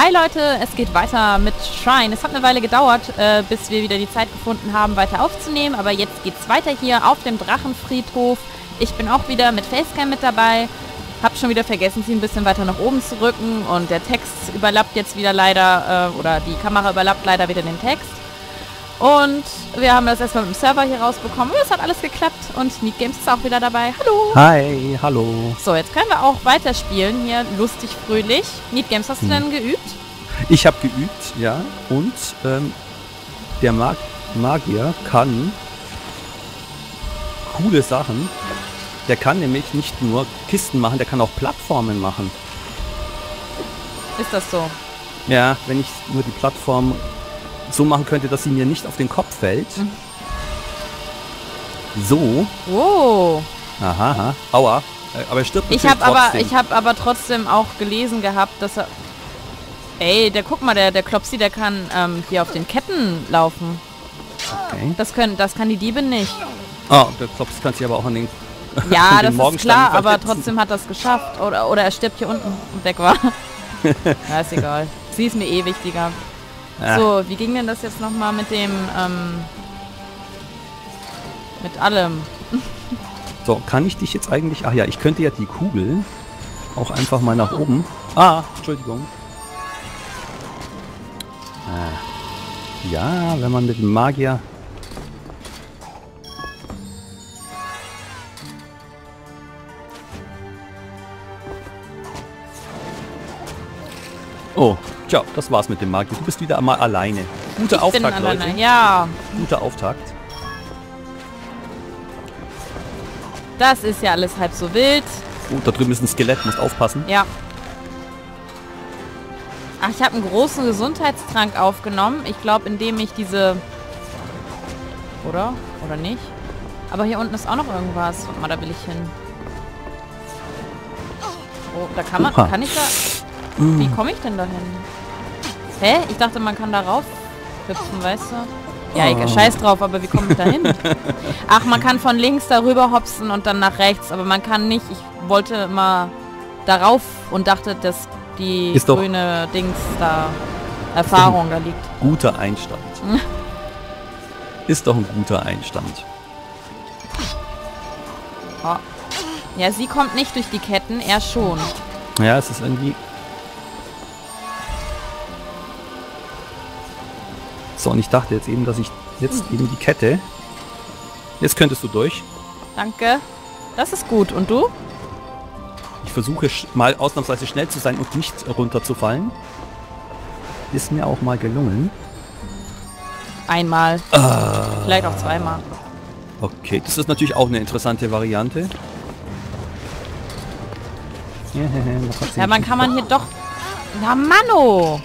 Hi Leute, es geht weiter mit Trine. Es hat eine Weile gedauert, bis wir wieder die Zeit gefunden haben, weiter aufzunehmen. Aber jetzt geht's weiter hier auf dem Drachenfriedhof. Ich bin auch wieder mit Facecam mit dabei. Hab schon wieder vergessen, sie ein bisschen weiter nach oben zu rücken. Und der Text überlappt jetzt wieder leider, oder die Kamera überlappt leider wieder den Text. Und wir haben das erstmal mit dem Server hier rausbekommen. Es hat alles geklappt und NeatGames ist auch wieder dabei. Hallo! Hi, hallo! So, jetzt können wir auch weiterspielen hier, lustig, fröhlich. NeatGames, hast du denn geübt? Ich habe geübt, ja. Und der Magier kann coole Sachen. Der kann nämlich nicht nur Kisten machen, der kann auch Plattformen machen. Ist das so? Ja, wenn ich nur die Plattform so machen könnte, dass sie mir nicht auf den Kopf fällt. Mhm. So. Oh. Aha. Aua. Aber er stirbt nicht. Ich habe aber trotzdem auch gelesen gehabt, dass er... Ey, der, guck mal, der Klopsi, der kann hier auf den Ketten laufen. Okay. Das kann die Diebin nicht. Ah, der Klopsi kann sich aber auch an den... Ja, das ist klar, aber trotzdem hat das geschafft. Oder er stirbt hier unten und weg war. Ja, ist egal. Sie ist mir eh wichtiger. Ja. So, wie ging denn das jetzt nochmal mit dem, mit allem? So, kann ich dich jetzt eigentlich... Ach ja, ich könnte ja die Kugel auch einfach mal nach oben... Ah, Entschuldigung. Ja, wenn man mit dem Magier... Oh, tja, das war's mit dem Magier. Du bist wieder einmal alleine. Guter Auftakt, Leute. Ja. Guter Auftakt. Das ist ja alles halb so wild. Oh, da drüben ist ein Skelett, musst aufpassen. Ja. Ach, ich habe einen großen Gesundheitstrank aufgenommen. Ich glaube, indem ich diese... Oder? Oder nicht? Aber hier unten ist auch noch irgendwas. Warte mal, da will ich hin. Oh, da kann man... Kann ich da... Wie komme ich denn da hin? Hä? Ich dachte, man kann da rauf hüpfen, weißt du? Ja, ich scheiß drauf, aber wie komme ich da hin? Ach, man kann von links darüber hopsen und dann nach rechts, aber man kann nicht. Ich wollte mal darauf und dachte, dass die ist grüne Dings da Erfahrung da liegt. Guter Einstand. Ist doch ein guter Einstand. Oh. Ja, sie kommt nicht durch die Ketten, er schon. Ja, es ist irgendwie... So, und ich dachte jetzt eben, dass ich jetzt eben die Kette... Jetzt könntest du durch. Danke. Das ist gut. Und du? Ich versuche mal ausnahmsweise schnell zu sein und nicht runterzufallen. Ist mir auch mal gelungen. Einmal. Vielleicht auch zweimal. Okay, das ist natürlich auch eine interessante Variante. Ja, man kann man hier doch... Na, Manno!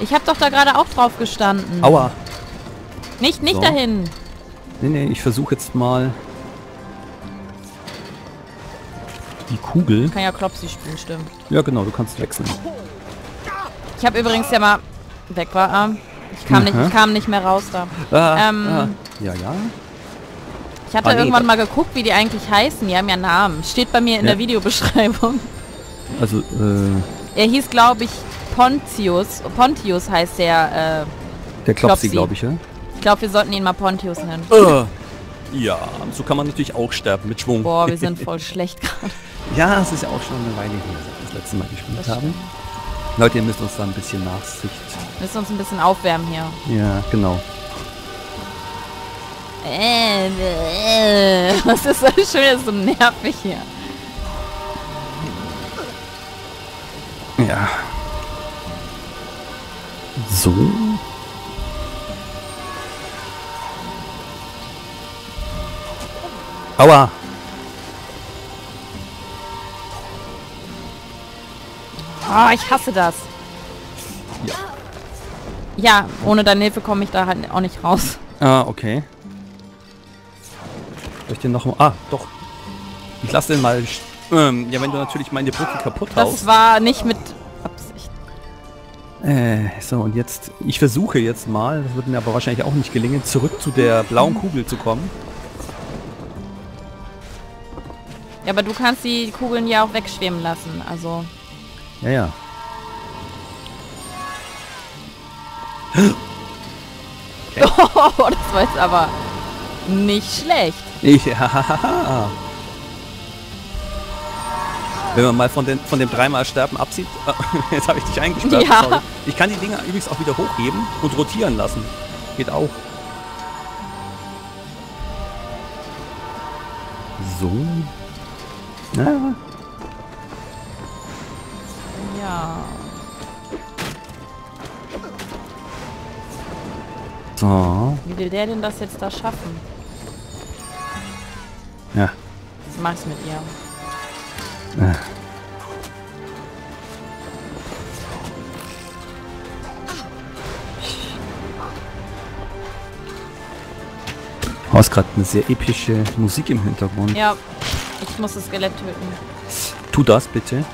Ich habe doch da gerade auch drauf gestanden. Aua. Nicht so. Dahin. Nee, ich versuche jetzt mal die Kugel. Ich kann ja Klopsi spielen, stimmt. Ja, genau, du kannst wechseln. Ich habe übrigens ja mal... Weg war ich kam nicht mehr raus da. Ja. Ich hatte irgendwann mal geguckt, wie die eigentlich heißen. Die haben ja Namen. Steht bei mir in der Videobeschreibung. Also, Er hieß, glaube ich... Pontius. Pontius heißt der, der Klopsi, glaube ich, ja? Ich glaube, wir sollten ihn mal Pontius nennen. Ja, so kann man natürlich auch sterben, mit Schwung. Boah, wir sind voll schlecht gerade. Ja, es ist ja auch schon eine Weile her, seit wir das letzte Mal gespielt haben. Leute, ihr müsst uns da ein bisschen Nachsicht... Müsst uns ein bisschen aufwärmen hier. Ja, genau. Das ist so schön, das ist so nervig hier. Ja... So. Aua. Oh, ich hasse das. Ja. Ja, ohne deine Hilfe komme ich da halt auch nicht raus. Ah, okay. Soll ich den noch mal... Ah, doch. Ich lasse den mal... ja, wenn du natürlich meine Brücke kaputt haust. Das war nicht mit... So, und jetzt, ich versuche jetzt mal, das wird mir aber wahrscheinlich auch nicht gelingen, zurück zu der blauen Kugel zu kommen. Ja, aber du kannst die Kugeln ja auch wegschwimmen lassen, also... Ja. Okay. Oh, das war jetzt aber nicht schlecht. Ja. Wenn man mal von dem dreimal Sterben absieht. Jetzt habe ich dich eingesperrt. Ja. Sorry. Ich kann die Dinger übrigens auch wieder hochheben und rotieren lassen. Geht auch. So. Ja. Ja. So. Wie will der denn das jetzt da schaffen? Ja. Das mach's mit ihr. Ja. Du hast gerade eine sehr epische Musik im Hintergrund. Ja, ich muss das Skelett töten. Tu das bitte.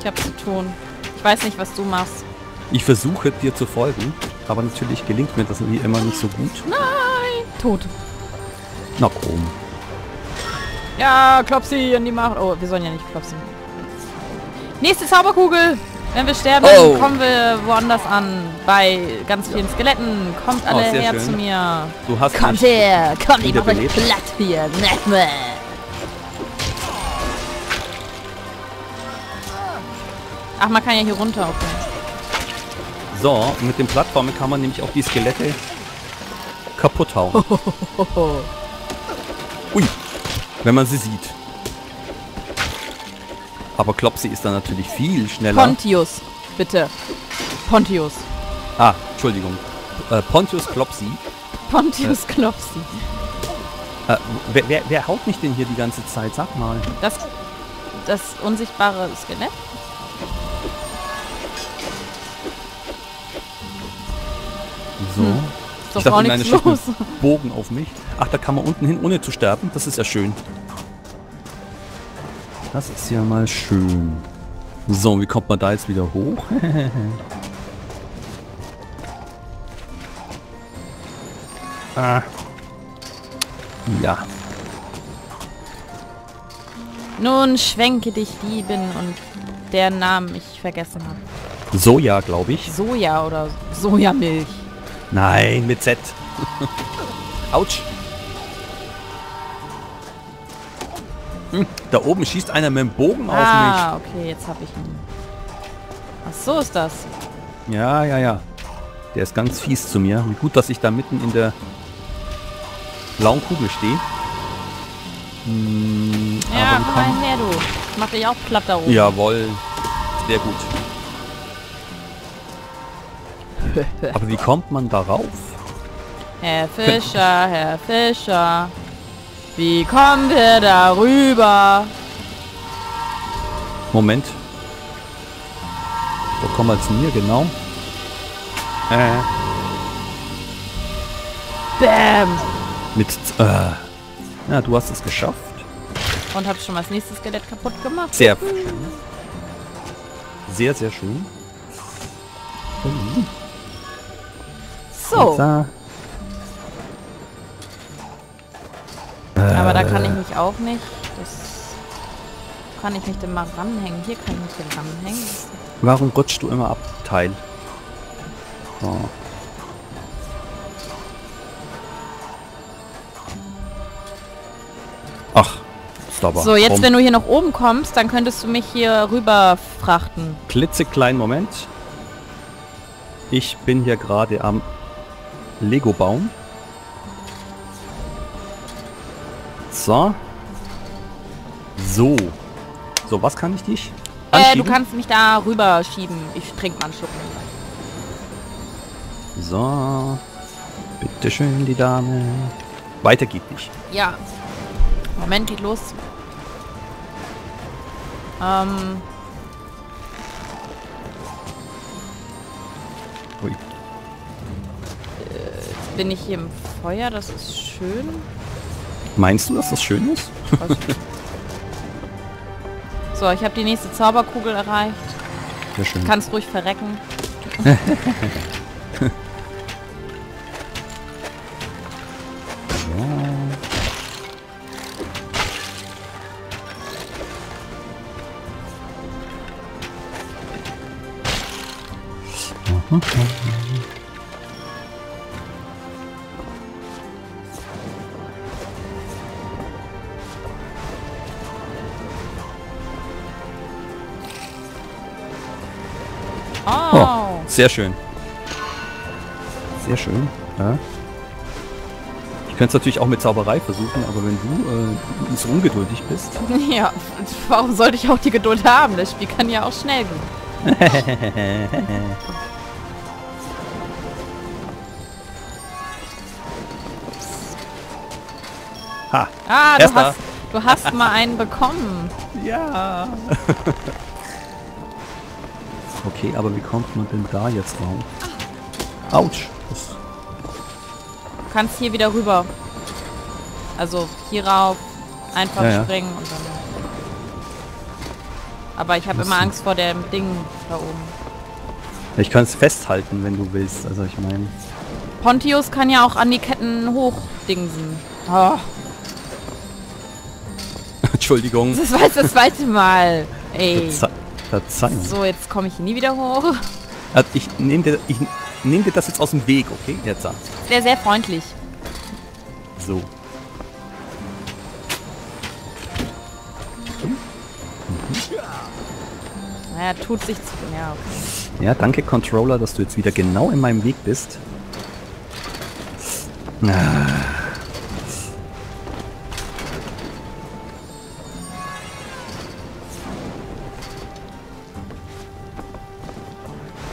Ich hab's zu tun. Ich weiß nicht, was du machst. Ich versuche dir zu folgen, aber natürlich gelingt mir das wie immer nicht so gut. Nein! Tot. Na komm. Ja, Klopsi in die Macht. Oh, wir sollen ja nicht klopsen. Nächste Zauberkugel. Wenn wir sterben, kommen wir woanders an. Bei ganz vielen Skeletten. Kommt alle her zu mir. Du hast kommt her. Kommt, ich mach euch platt hier. Ach, man kann ja hier runter. Okay. So, mit den Plattformen kann man nämlich auch die Skelette kaputt hauen. Ui. Wenn man sie sieht. Aber Klopsi ist dann natürlich viel schneller. Pontius, bitte. Pontius. Ah, Entschuldigung. Pontius Klopsi. Pontius Klopsi. Wer haut mich denn hier die ganze Zeit? Sag mal. Das unsichtbare Skelett? So. Ich dachte, in einer schickt einen Bogen auf mich. Ach, da kann man unten hin, ohne zu sterben. Das ist ja schön. Das ist ja mal schön. So, wie kommt man da jetzt wieder hoch? Ah. Ja. Nun schwenke dich, Lieben, und deren Namen ich vergessen habe. Soja, glaube ich. Soja oder Sojamilch. Nein, mit Z. Autsch. Hm, da oben schießt einer mit dem Bogen auf mich. Ah, okay, jetzt habe ich ihn. Ach, so ist das. Ja, ja, ja. Der ist ganz fies zu mir. Und gut, dass ich da mitten in der blauen Kugel stehe. Hm, ja, aber komm mal her, du. Ich mach dich auch platt da oben. Jawohl. Sehr gut. Aber wie kommt man darauf? Herr Fischer, Herr Fischer, wie kommen wir darüber? Moment. Wo kommen wir zu mir, genau? Bäm! Mit... Ja, du hast es geschafft. Und hab schon mal das nächste Skelett kaputt gemacht. Sehr schön. Sehr, sehr schön. So. Aber da kann ich mich auch nicht. Das kann ich mich denn mal ranhängen. Hier kann ich mich denn ranhängen. Warum rutschst du immer ab, Teil? Oh. Ach, stopper. So, jetzt wenn du hier nach oben kommst, dann könntest du mich hier rüber frachten. Klitzekleinen Moment. Ich bin hier gerade am Lego-Baum. So. So. So, was kann ich dich anschieben? Du kannst mich da rüber schieben. Ich trinke mal einen Schluck. So. Bitteschön, die Dame. Weiter geht nicht. Ja. Moment, geht los. Ui. Bin ich hier im Feuer? Das ist schön. Meinst du, dass das schön ist? So, ich habe die nächste Zauberkugel erreicht. Sehr schön. Kannst ruhig verrecken. Oh, sehr schön. Sehr schön, ja. Ich könnte es natürlich auch mit Zauberei versuchen, aber wenn du so ungeduldig bist... Ja, warum sollte ich auch die Geduld haben? Das Spiel kann ja auch schnell gehen. Ha! Ah, du hast mal einen bekommen. Ja! Okay, aber wie kommt man denn da jetzt raus? Autsch! Du kannst hier wieder rüber. Also hier rauf, einfach ja, springen und dann... Aber ich habe immer Angst vor dem Ding da oben. Ich kann es festhalten, wenn du willst, also ich meine... Pontius kann ja auch an die Ketten hochdingsen. Oh. Entschuldigung. Das war jetzt das zweite Mal. Ey. Verzeihung. So, jetzt komme ich nie wieder hoch. Also ich nehme dir, das jetzt aus dem Weg, okay? Jetzt an. Sehr, sehr freundlich. So. Mhm. Naja, tut sich zu. Ja, okay. Ja, danke Controller, dass du jetzt wieder genau in meinem Weg bist.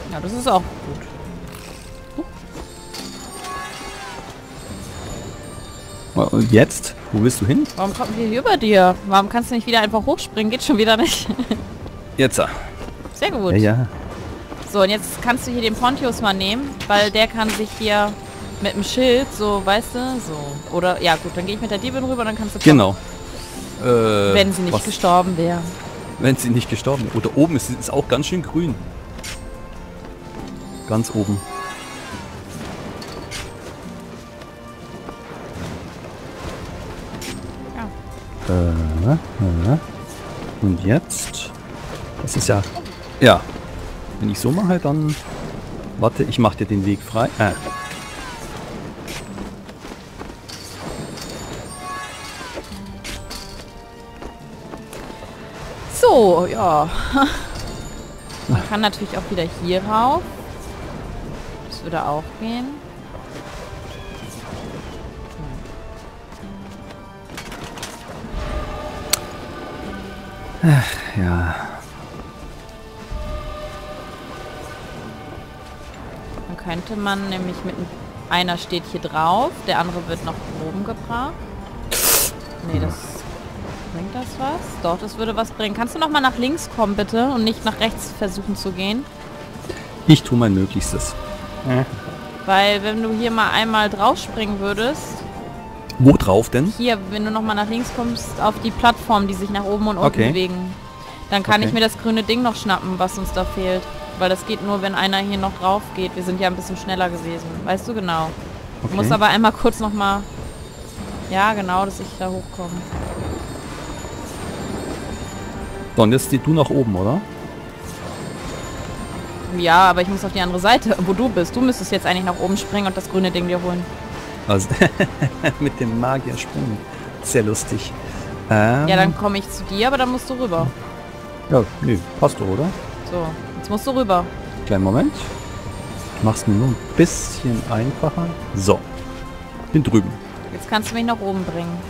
Ja, das ist auch gut. Und jetzt? Wo willst du hin? Warum kommt wir hier über dir? Warum kannst du nicht wieder einfach hochspringen? Geht schon wieder nicht. Jetzt. Sehr gut. Ja, ja. So, und jetzt kannst du hier den Pontius mal nehmen, weil der kann sich hier mit dem Schild, so, weißt du, so. Oder, ja gut, dann gehe ich mit der Diebin rüber und dann kannst du... Genau. Wenn sie nicht gestorben wäre. Wenn sie nicht gestorben wäre. Oder oben ist es auch ganz schön grün. Ganz oben. Ja. Und jetzt? Das ist ja... Ja. Wenn ich so mache, dann... Warte, ich mache dir den Weg frei. So, ja. Man kann natürlich auch wieder hier rauf. Das würde auch gehen. Ach, ja. Dann könnte man nämlich mit... Einer steht hier drauf, der andere wird nach oben gebracht. Nee, das... Bringt das was? Doch, das würde was bringen. Kannst du noch mal nach links kommen, bitte? Und nicht nach rechts versuchen zu gehen? Ich tue mein Möglichstes. Weil, wenn du hier mal einmal drauf springen würdest... Wo drauf denn? Hier, wenn du noch mal nach links kommst, auf die Plattform, die sich nach oben und unten bewegen. Dann kann ich mir das grüne Ding noch schnappen, was uns da fehlt. Weil das geht nur, wenn einer hier noch drauf geht. Wir sind ja ein bisschen schneller gewesen. Weißt du genau. Okay. Du musst aber einmal kurz noch mal... Ja, genau, dass ich da hochkomme. So, und jetzt gehst du nach oben, oder? Ja, aber ich muss auf die andere Seite, wo du bist. Du müsstest jetzt eigentlich nach oben springen und das grüne Ding dir holen. Also, mit dem Magier springen. Sehr lustig. Ja, dann komme ich zu dir, aber dann musst du rüber. Ja, nee, passt doch, oder? So, jetzt musst du rüber. Kleinen Moment. Ich mach's mir nur ein bisschen einfacher. So, bin drüben. Jetzt kannst du mich nach oben bringen.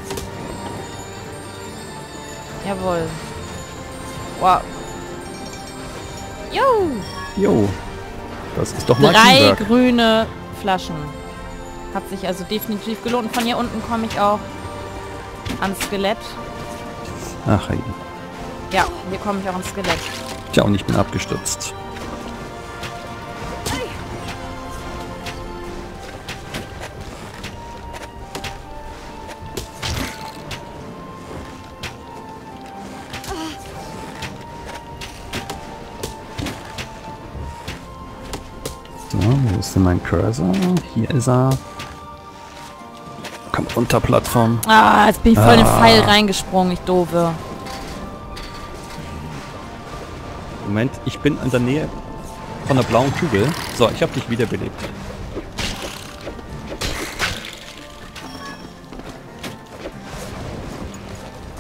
Jawohl. Wow. Jo. Jo. Das ist doch mal drei grüne Flaschen. Hat sich also definitiv gelohnt. Von hier unten komme ich auch ans Skelett. Ach hey. Ja, hier komme ich auch ans Skelett. Tja, und ich bin abgestürzt. Wo ist denn mein Cursor? Hier ist er. Komm runter, Plattform. Ah, jetzt bin ich voll in den Pfeil reingesprungen, ich doofe. Moment, ich bin in der Nähe. von der blauen Kugel. So, ich habe dich wiederbelebt.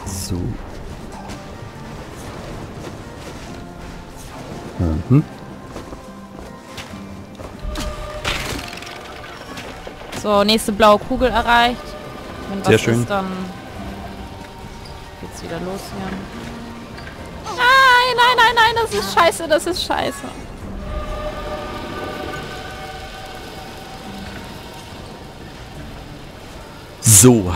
So. Mhm. So, nächste blaue Kugel erreicht. Wenn was sehr schön. Ist, dann geht's wieder los hier. Nein, nein, nein, nein, das ist scheiße, das ist scheiße. So,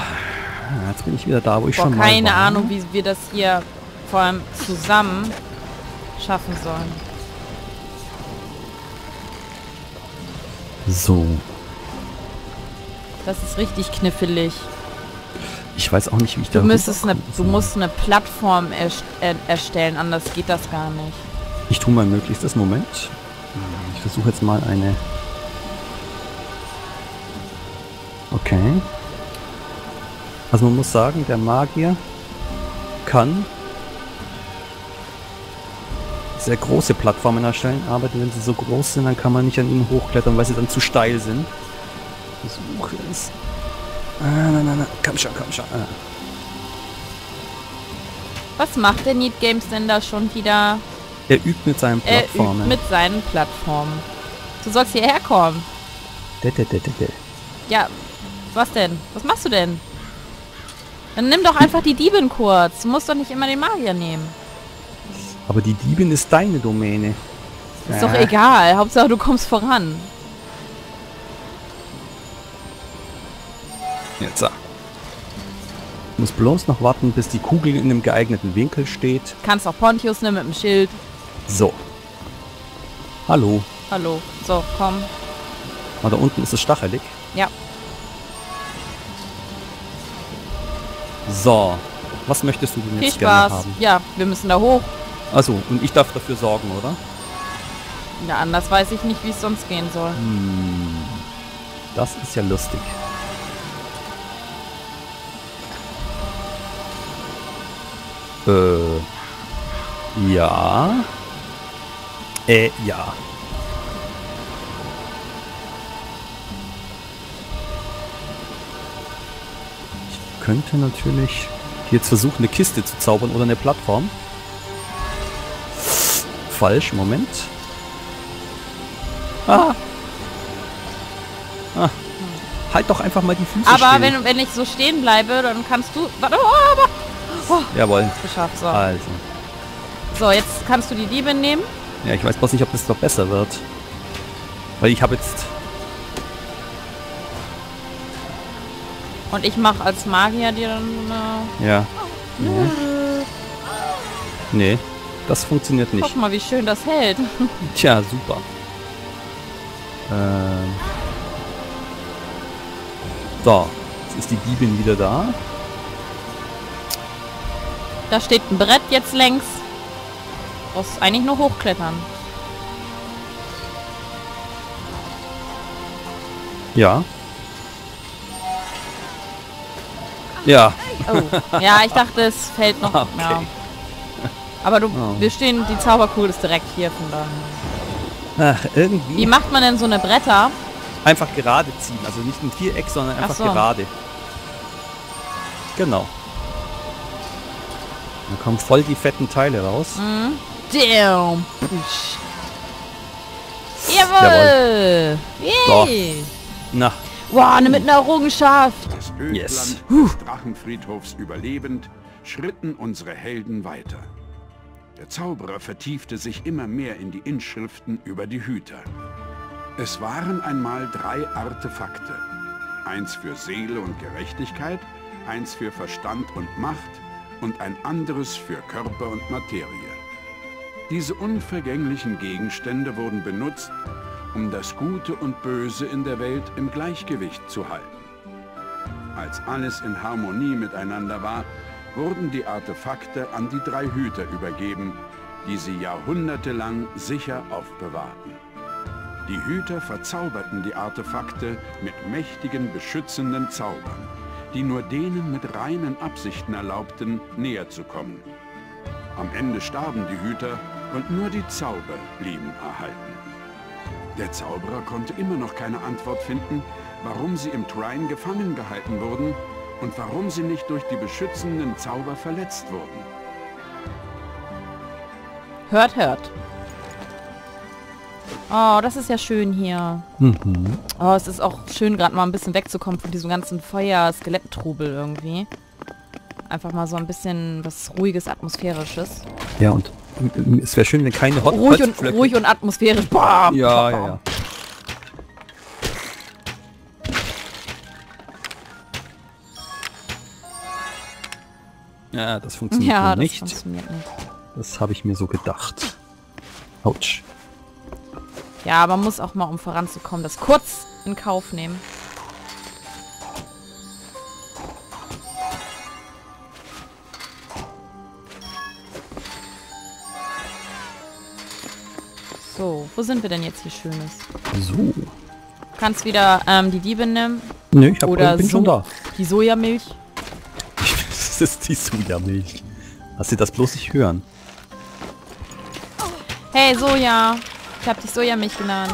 jetzt bin ich wieder da, wo ich schon mal war. Keine Ahnung, wie wir das hier vor allem zusammen schaffen sollen. So. Das ist richtig knifflig. Ich weiß auch nicht, wie ich da Du musst eine Plattform erstellen, anders geht das gar nicht. Ich tue mein Möglichstes. Moment. Ich versuche jetzt mal eine... Okay. Also man muss sagen, der Magier kann sehr große Plattformen erstellen, aber wenn sie so groß sind, dann kann man nicht an ihnen hochklettern, weil sie dann zu steil sind. Ich versuche es. Nein, nein, nein, komm schon, komm schon. Ah. Was macht der NeatGames denn da schon wieder? Er übt mit seinen Plattformen. Du sollst hierher kommen. Ja, was denn? Was machst du denn? Dann nimm doch einfach die Diebin kurz. Du musst doch nicht immer den Magier nehmen. Aber die Diebin ist deine Domäne. Ist doch egal. Hauptsache du kommst voran. Jetzt. Ich muss bloß noch warten, bis die Kugel in einem geeigneten Winkel steht. Kannst auch Pontius nehmen mit dem Schild. So. Hallo. Hallo. So, komm. Ah, da unten ist es stachelig. Ja. So. Was möchtest du denn jetzt gerne haben? Ja, wir müssen da hoch. Also, und ich darf dafür sorgen, oder? Ja, anders weiß ich nicht, wie es sonst gehen soll. Hm. Das ist ja lustig. Ja. Ja. Ich könnte natürlich jetzt versuchen, eine Kiste zu zaubern oder eine Plattform. Falsch, Moment. Ah. Ah. Halt doch einfach mal die Füße aber still. Wenn ich so stehen bleibe, dann kannst du... Oh, jawohl. Geschafft, so. Also. So, jetzt kannst du die Diebe nehmen. Ja, ich weiß bloß nicht, ob das noch besser wird. Weil ich habe jetzt... Und ich mache als Magier dir dann... Ja. Nee. Nee, das funktioniert nicht. Guck mal, wie schön das hält. Tja, super. So, jetzt ist die Diebin wieder da. Da steht ein Brett jetzt längs. Du brauchst eigentlich nur hochklettern. Ja. Ja. Oh. Ja, ich dachte, es fällt noch. Okay. Ja. Aber wir stehen, die Zauberkugel ist direkt hier von da. Ach, irgendwie. Wie macht man denn so eine Bretter? Einfach gerade ziehen. Also nicht ein Viereck, sondern einfach gerade. Genau. Da kommen voll die fetten Teile raus. Mm. Damn. Jawohl. Yay. So. Na. Wow, mit einer Errungenschaft. Das Ödland des Drachenfriedhofs überlebend, schritten unsere Helden weiter. Der Zauberer vertiefte sich immer mehr in die Inschriften über die Hüter. Es waren einmal 3 Artefakte. Eins für Seele und Gerechtigkeit, eins für Verstand und Macht, und ein anderes für Körper und Materie. Diese unvergänglichen Gegenstände wurden benutzt, um das Gute und Böse in der Welt im Gleichgewicht zu halten. Als alles in Harmonie miteinander war, wurden die Artefakte an die 3 Hüter übergeben, die sie jahrhundertelang sicher aufbewahrten. Die Hüter verzauberten die Artefakte mit mächtigen, beschützenden Zaubern, die nur denen mit reinen Absichten erlaubten, näher zu kommen. Am Ende starben die Hüter, und nur die Zauber blieben erhalten. Der Zauberer konnte immer noch keine Antwort finden, warum sie im Trine gefangen gehalten wurden und warum sie nicht durch die beschützenden Zauber verletzt wurden. Hört, hört. Oh, das ist ja schön hier. Mhm. Oh, es ist auch schön, gerade mal ein bisschen wegzukommen von diesem ganzen Feuer-Skelett-Trubel irgendwie. Einfach mal so ein bisschen was Ruhiges, Atmosphärisches. Ja, und es wäre schön, wenn keine Hot ruhig und atmosphärisch. Bam, ja, bam, bam. Ja, ja. Ja, das funktioniert ja, das nicht. Funktioniert nicht. Das habe ich mir so gedacht. Autsch. Ja, man muss auch mal, um voranzukommen, das kurz in Kauf nehmen. So, wo sind wir denn jetzt hier Schönes? So. Du kannst wieder die Diebin nehmen. Nö, nee, ich bin schon da. Die Sojamilch. Das ist die Sojamilch. Lass sie das bloß nicht hören. Hey Soja. Ich hab dich Sojamilch genannt.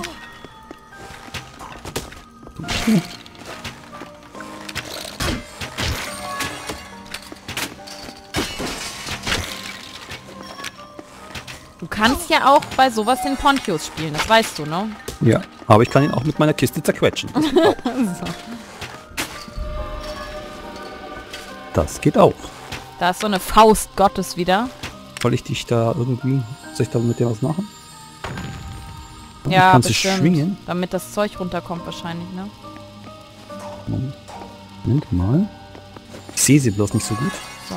Du kannst ja auch bei sowas den Pontius spielen, das weißt du, ne? Ja, aber ich kann ihn auch mit meiner Kiste zerquetschen. Das geht auch. So. Das geht auch. Da ist so eine Faust Gottes wieder. Soll ich da mit dem was machen? Ja, kannst du schwingen? Damit das Zeug runterkommt wahrscheinlich, ne? Moment mal. Ich sehe sie bloß nicht so gut. So.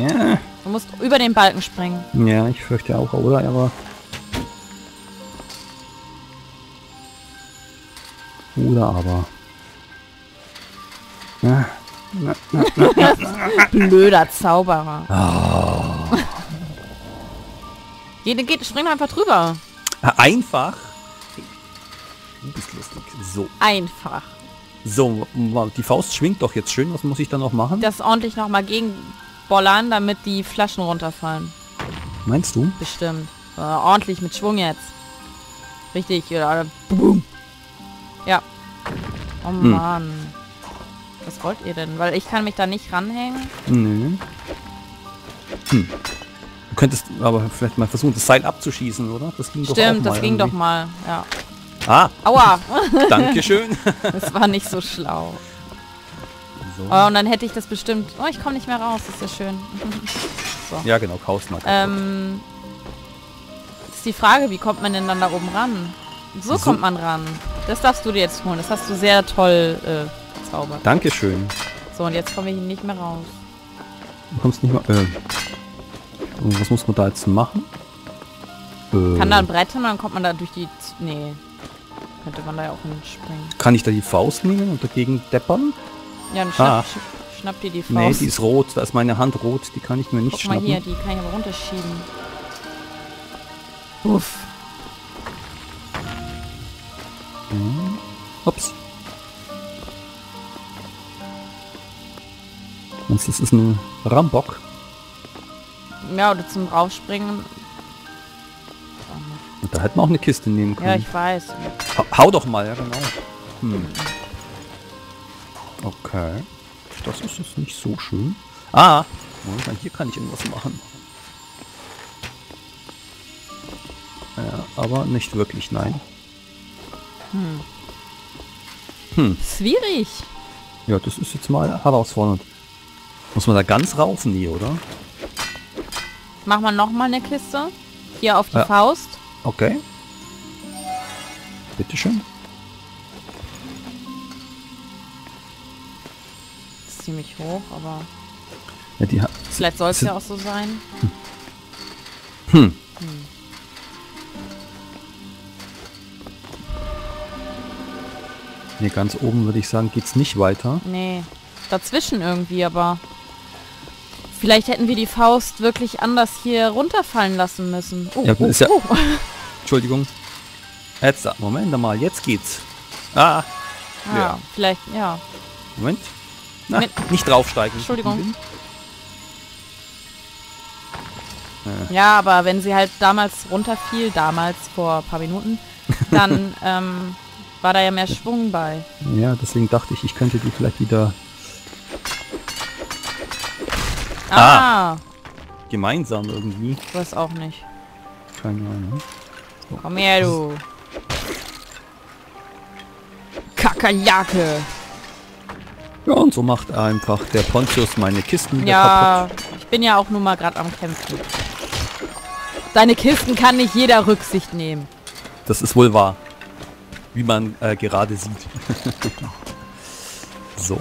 Ja. Du musst über den Balken springen. Ja, ich fürchte auch, oder? Aber... Oder aber... Ja. Na, na, na, na, na. Blöder Zauberer. Oh. Spring einfach drüber. Einfach? Du bist lustig. So. Einfach. So, die Faust schwingt doch jetzt schön. Was muss ich dann noch machen? Das ordentlich nochmal gegenbollern, damit die Flaschen runterfallen. Meinst du? Bestimmt. Ordentlich mit Schwung jetzt. Richtig. Ja. Oh Mann. Was wollt ihr denn? Weil ich kann mich da nicht ranhängen. Nee. Hm. Du könntest aber vielleicht mal versuchen, das Seil abzuschießen, oder? Das ging doch mal. Stimmt, das ging doch mal, ja. Ah! Aua! Dankeschön! Das war nicht so schlau. So. Oh, und dann hätte ich das bestimmt... Oh, ich komme nicht mehr raus, das ist ja schön. So. Ja genau, Chaos-Mark. Das ist die Frage, wie kommt man denn dann da oben ran? So, kommt man ran. Das darfst du dir jetzt holen, das hast du sehr toll... Dankeschön. So, und jetzt kommen wir hier nicht mehr raus. Du kommst nicht mehr... Und was muss man da jetzt machen? Kann da ein Brett haben, dann kommt man da durch die... Nee. Könnte man da ja auch hinspringen. Kann ich da die Faust nehmen und dagegen deppern? Ja, dann schnapp dir die Faust. Nee, die ist rot. Da ist meine Hand rot. Die kann ich mir nicht schnappen. Guck mal hier, die kann ich aber runterschieben. Uff. Hm. Ups. Das ist ein Rambock. Ja, oder zum Rausspringen. Da hätten wir auch eine Kiste nehmen können. Ja, ich weiß. Hau doch mal, ja genau. Hm. Okay. Das ist jetzt nicht so schön. Ah! Moment, hier kann ich irgendwas machen. Ja, aber nicht wirklich, nein. Hm. Hm. Schwierig. Ja, das ist jetzt mal herausfordernd. Muss man da ganz rauf? Nee, oder? Machen wir nochmal eine Kiste. Hier auf die Faust. Okay. Bitteschön. Das ist ziemlich hoch, aber... Ja, die vielleicht soll es ja auch so sein. Hm. Hm. Nee, ganz oben würde ich sagen, geht's nicht weiter. Nee. Dazwischen irgendwie, aber... Vielleicht hätten wir die Faust wirklich anders hier runterfallen lassen müssen. Oh, ja, ist ja... Oh. Entschuldigung. Jetzt, Moment mal, jetzt geht's. Ah! Ja. Vielleicht, ja. Moment. Na, nicht draufsteigen. Entschuldigung. Ja, aber wenn sie halt damals runterfiel, vor ein paar Minuten, dann war da ja mehr Schwung bei. Ja, deswegen dachte ich, ich könnte die vielleicht wieder... Ah! Gemeinsam irgendwie. Ich weiß auch nicht. Keine Ahnung. So. Komm her, du! Kakerlake! Ja, und so macht einfach der Pontius meine Kisten wieder kaputt. Ja, ich bin ja auch nur mal gerade am Kämpfen. Deine Kisten kann nicht jeder Rücksicht nehmen. Das ist wohl wahr. Wie man gerade sieht. So.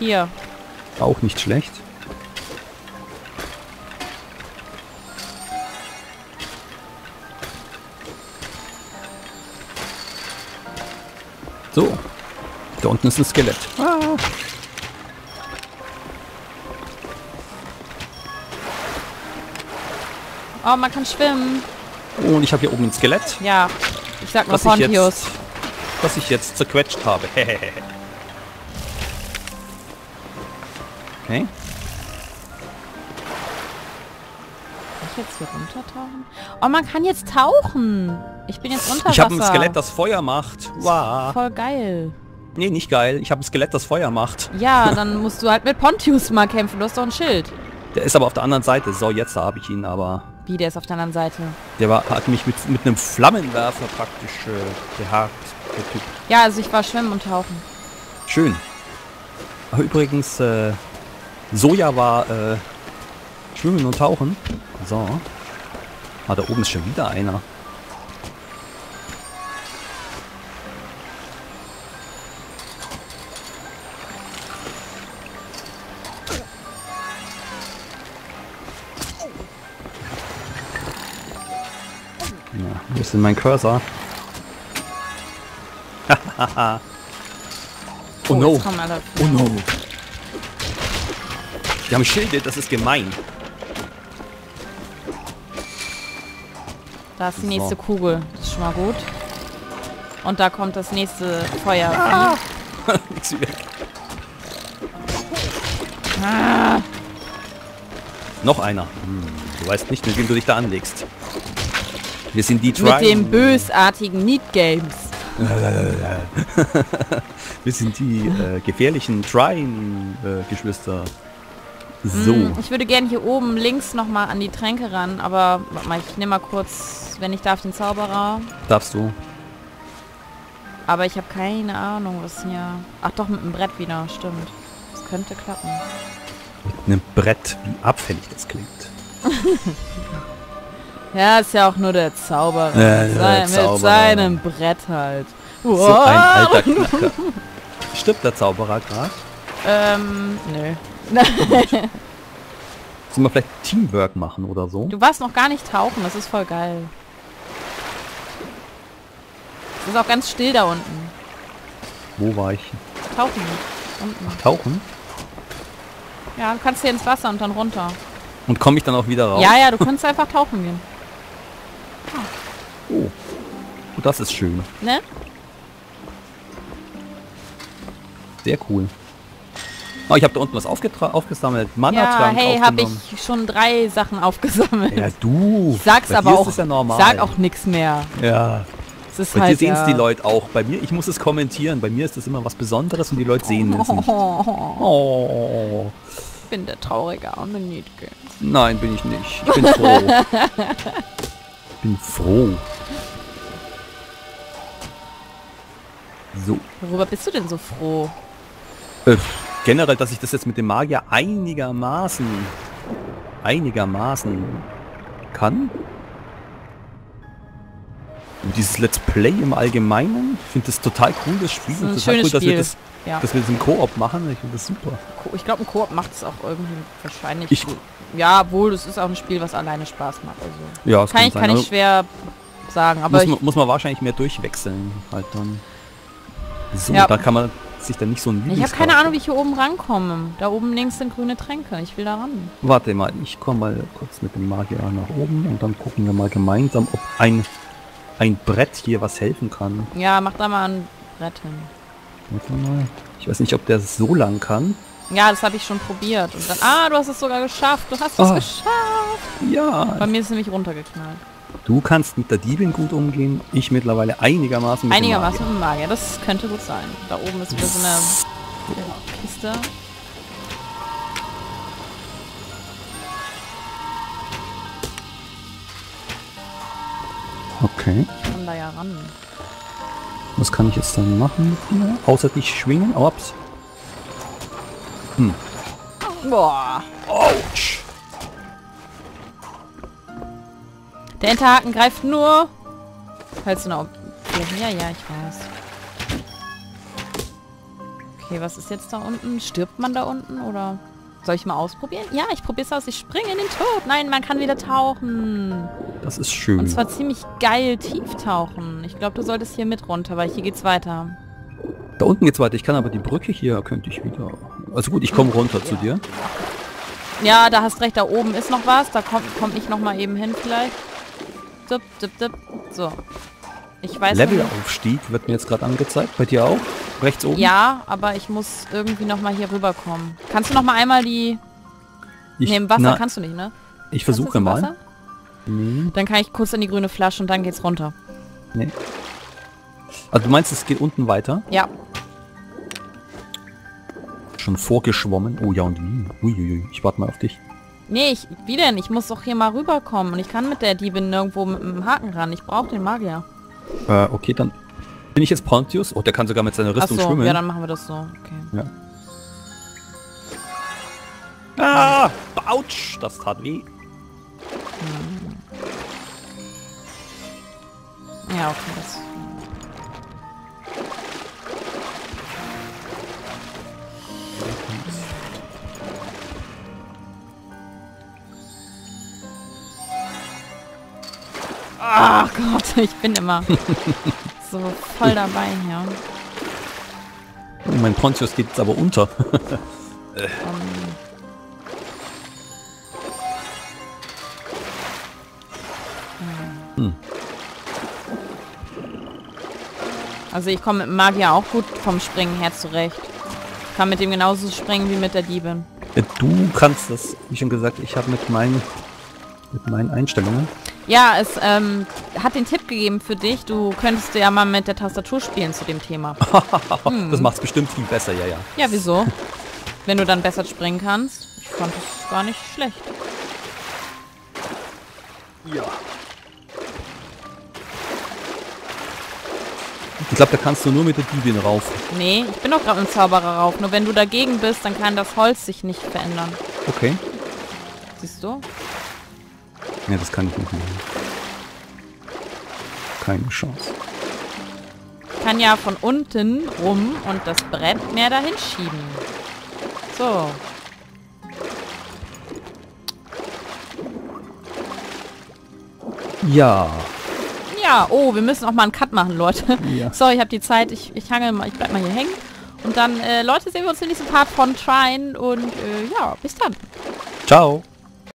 Hier. Auch nicht schlecht. So. Da unten ist ein Skelett. Ah. Oh, man kann schwimmen. Oh, und ich habe hier oben ein Skelett. Ja, ich sag mal Pontius. Das ich jetzt zerquetscht habe. Okay. Kann ich jetzt hier runtertauchen? Oh, man kann jetzt tauchen. Ich bin jetzt unter Wasser. Ich habe ein Skelett, das Feuer macht. Wow. Voll geil. Nee, nicht geil. Ich habe ein Skelett, das Feuer macht. Ja, dann musst du halt mit Pontius mal kämpfen. Du hast doch ein Schild. Der ist aber auf der anderen Seite. So, jetzt habe ich ihn aber. Wie, der ist auf der anderen Seite? Der war, hat mich mit einem Flammenwerfer praktisch gehakt. Der Typ. Ja, also ich war schwimmen und tauchen. Schön. Aber übrigens, Zoya war schwimmen und tauchen. So. Ah, da oben ist schon wieder einer. Wo ist denn mein Cursor? Oh no! Oh no! Die haben Schilde, das ist gemein. Da ist die nächste Kugel. Das ist schon mal gut. Und da kommt das nächste Feuer. Ah. Nix weg. Ah. Noch einer. Hm. Du weißt nicht, mit wem du dich da anlegst. Wir sind die Trine. Mit dem bösartigen NeatGames. Wir sind die gefährlichen Trine-Geschwister. So. Ich würde gerne hier oben links nochmal an die Tränke ran, aber warte mal, ich nehme mal kurz, wenn ich darf, den Zauberer. Darfst du. Aber ich habe keine Ahnung, was hier... Ach doch, mit einem Brett wieder, stimmt. Das könnte klappen. Mit einem Brett, wie abfällig das klingt. Ja, ist ja auch nur der Zauberer. Der Zauberer. Mit seinem Brett halt. So ein alter Knacker. Stirbt der Zauberer gerade? Nö. Sollen wir vielleicht Teamwork machen oder so? Du warst noch gar nicht tauchen, das ist voll geil. Es ist auch ganz still da unten. Wo war ich? Tauchen. Unten. Ach, tauchen? Ja, du kannst hier ins Wasser und dann runter. Und komme ich dann auch wieder raus? Ja, ja, du kannst einfach tauchen gehen. Oh. Oh, das ist schön. Ne? Sehr cool. Oh, ich habe da unten was aufgesammelt. Mana-Trank. Ja, hey, habe ich schon 3 Sachen aufgesammelt. Ja, du. Ich sag's aber auch. Ist ja normal. Sag auch nichts mehr. Ja. Es ist halt, hier sehen's die Leute auch. Bei mir, ich muss es kommentieren. Bei mir ist das immer was Besonderes und die Leute sehen es nicht. Oh. Ich bin der traurige arme Niedke. Nein, bin ich nicht. Ich bin froh. Bin froh. So. Worüber bist du denn so froh? Generell, dass ich das jetzt mit dem Magier einigermaßen kann. Und dieses Let's Play im Allgemeinen. Ich finde das total cool, das Spiel. Das ist ein schönes Spiel. Dass wir das im Koop machen. Ich finde das super. Ich glaube, ein Koop macht es auch irgendwie wahrscheinlich. Ja, obwohl, das ist auch ein Spiel, was alleine Spaß macht. Also ja, das kann ich schwer sagen. Aber muss man wahrscheinlich mehr durchwechseln halt dann. So, ja. Da kann man sich dann nicht so ein Lieblings. Ich habe keine Ahnung, wie ich hier oben rankomme. Da oben links sind grüne Tränke. Ich will da ran. Warte mal, ich komme mal kurz mit dem Magier nach oben und dann gucken wir mal gemeinsam, ob ein Brett hier was helfen kann. Ja, mach da mal ein Brett hin. Warte mal. Ich weiß nicht, ob der so lang kann. Ja, das habe ich schon probiert. Und dann, du hast es sogar geschafft. Du hast es geschafft. Ja. Bei mir ist es nämlich runtergeknallt. Du kannst mit der Diebin gut umgehen. Ich mittlerweile einigermaßen mit dem Magier. Das könnte gut sein. Da oben ist wieder so eine Kiste. Okay. Ich kann da ja ran. Was kann ich jetzt dann machen? Außer dich schwingen. Ups. Boah. Autsch. Der Enterhaken greift nur. Falls du noch. Ja, ja, ich weiß. Okay, was ist jetzt da unten? Stirbt man da unten oder soll ich mal ausprobieren? Ja, ich probiere es aus. Ich springe in den Tod. Nein, man kann wieder tauchen. Das ist schön. Und zwar ziemlich geil tief tauchen. Ich glaube, du solltest hier mit runter, weil hier geht's weiter. Da unten geht's weiter. Ich kann aber die Brücke hier könnte ich wieder. Also gut, ich komme runter zu dir. Ja, da hast recht. Da oben ist noch was. Da kommt ich noch mal eben hin vielleicht. Dip, dip, dip. So. Ich weiß nicht. Levelaufstieg wird mir jetzt gerade angezeigt. Bei dir auch? Rechts oben? Ja, aber ich muss irgendwie nochmal hier rüberkommen. Kannst du nochmal einmal die... Ne, im Wasser kannst du nicht, ne? Ich versuche mal. Dann kann ich kurz in die grüne Flasche und dann geht's runter. Nee. Also du meinst, es geht unten weiter? Ja. Schon vorgeschwommen. Oh ja, und wie? Uiuiui, ich warte mal auf dich. Nee, wie denn? Ich muss doch hier mal rüberkommen. Und ich kann mit der Diebin nirgendwo mit dem Haken ran. Ich brauche den Magier. Okay, dann bin ich jetzt Pontius. Oh, der kann sogar mit seiner Rüstung schwimmen. Ja, dann machen wir das so. Okay. Ja. Autsch, das tat weh. Ja, okay, das... Ach Gott, ich bin immer so voll dabei hier. Oh, mein Pontius geht jetzt aber unter. Also ich komme mit Magier auch gut vom Springen her zurecht. Ich kann mit dem genauso springen wie mit der Diebin. Du kannst das, wie schon gesagt, ich habe mit meinen Einstellungen. Ja, es hat den Tipp gegeben für dich, du könntest ja mal mit der Tastatur spielen zu dem Thema. Das macht's bestimmt viel besser, ja. Ja, wieso? Wenn du dann besser springen kannst. Ich fand es gar nicht schlecht. Ja. Ich glaube, da kannst du nur mit der Diebin rauf. Nee, ich bin doch gerade mit dem Zauberer rauf. Nur wenn du dagegen bist, dann kann das Holz sich nicht verändern. Okay. Siehst du? Ja, das kann ich nicht machen. Keine Chance. Ich kann ja von unten rum und das Brett mehr dahin schieben. So. Ja. Ja, oh, wir müssen auch mal einen Cut machen, Leute. Ja. Sorry, ich habe die Zeit. Ich hangel mal, ich bleib mal hier hängen. Und dann, Leute, sehen wir uns im nächsten Part von Trine und ja, bis dann. Ciao.